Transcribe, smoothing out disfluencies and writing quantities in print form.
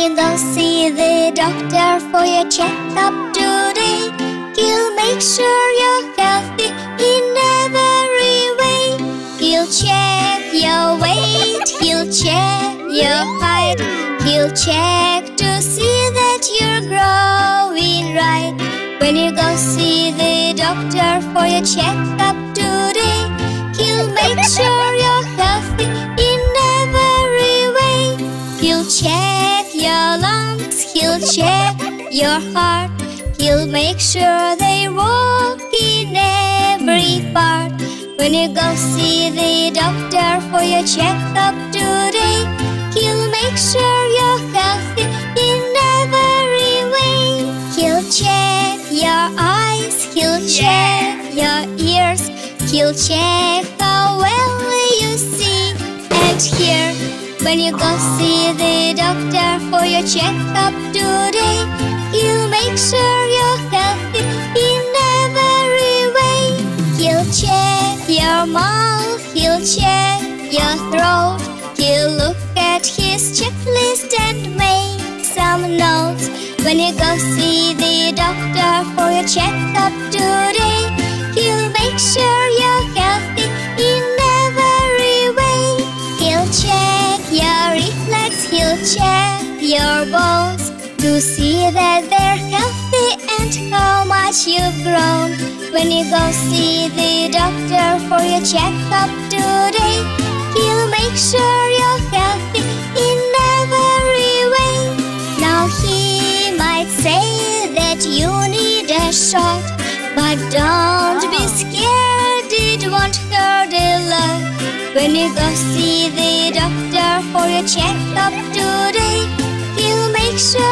we will see the doctor for your checkup today. He'll make sure you're healthy in every way. He'll check your weight, he'll check your height, he'll check to see that you're growing right. When you go see the doctor for your checkup today, he'll make sure you're healthy in every way. He'll check your lungs, he'll check your heart, he'll make sure they work in every part. When you go see the doctor for your checkup today, he'll make sure you're healthy in every way. He'll check your eyes, he'll check your ears, he'll check how well you see and hear. When you go see the doctor for your checkup today, he'll make sure you're healthy in every way. He'll check your mouth, he'll check your throat, he'll look at his checklist and make some notes. When you go see the doctor for your checkup today, he'll make sure you're healthy in every way. He'll check your reflex, he'll check your bones to see that they're healthy and how much you've grown. When you go see the doctor for your checkup today, he'll make sure you're healthy in every way. Now he might say that you need a shot, but don't be scared, it won't hurt a lot. When you go see the doctor for your checkup today, he'll make sure